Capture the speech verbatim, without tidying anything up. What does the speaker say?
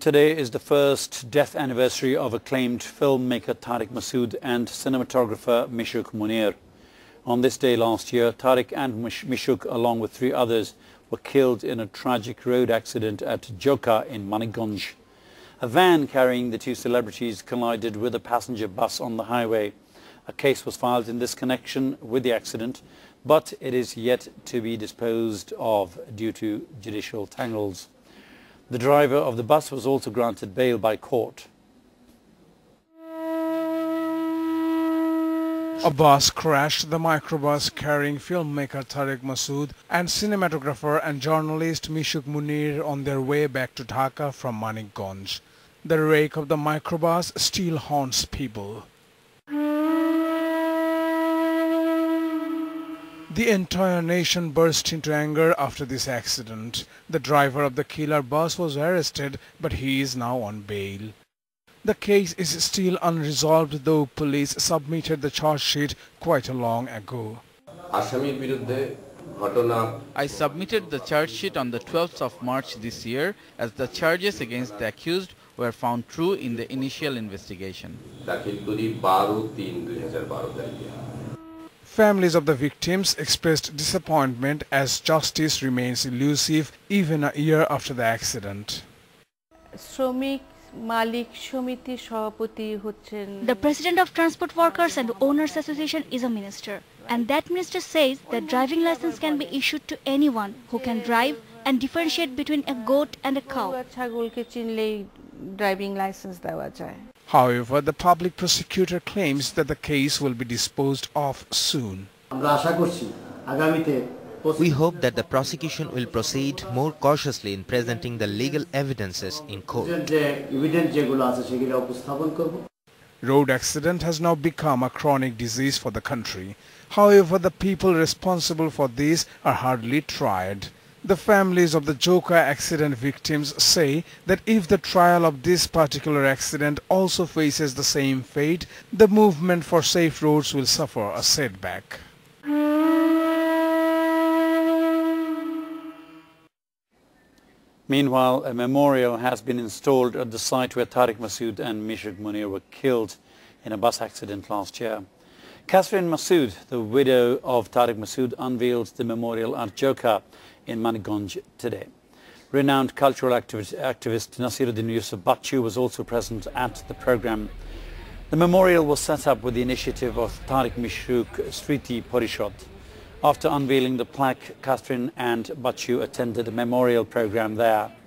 Today is the first death anniversary of acclaimed filmmaker Tareq Masud and cinematographer Mishuk Munier. On this day last year, Tareq and Mishuk, along with three others, were killed in a tragic road accident at Joka in Manikganj. A van carrying the two celebrities collided with a passenger bus on the highway. A case was filed in this connection with the accident, but it is yet to be disposed of due to judicial tangles. The driver of the bus was also granted bail by court. A bus crashed the microbus carrying filmmaker Tareq Masud and cinematographer and journalist Mishuk Munier on their way back to Dhaka from Manikganj. The wreck of the microbus still haunts people. The entire nation burst into anger after this accident. The driver of the killer bus was arrested, but he is now on bail. The case is still unresolved, though police submitted the charge sheet quite a long ago. I submitted the charge sheet on the twelfth of March this year, as the charges against the accused were found true in the initial investigation. Families of the victims expressed disappointment as justice remains elusive even a year after the accident. The president of Transport Workers and the Owners Association is a minister, and that minister says that driving license can be issued to anyone who can drive and differentiate between a goat and a cow. Driving license. However, the public prosecutor claims that the case will be disposed of soon. We hope that the prosecution will proceed more cautiously in presenting the legal evidences in court. Road accident has now become a chronic disease for the country. However, the people responsible for this are hardly tried. The families of the Joka accident victims say that if the trial of this particular accident also faces the same fate, the movement for safe roads will suffer a setback. Meanwhile, a memorial has been installed at the site where Tareq Masud and Mishuk Munier were killed in a bus accident last year. Catherine Masud, the widow of Tareq Masud, unveiled the memorial at Joka in Manikganj today. Renowned cultural activist, activist Nasiruddin Yusuf Bachu was also present at the program. The memorial was set up with the initiative of Tareq Mishuk Sriti Porishot. After unveiling the plaque, Catherine and Bachu attended a memorial program there.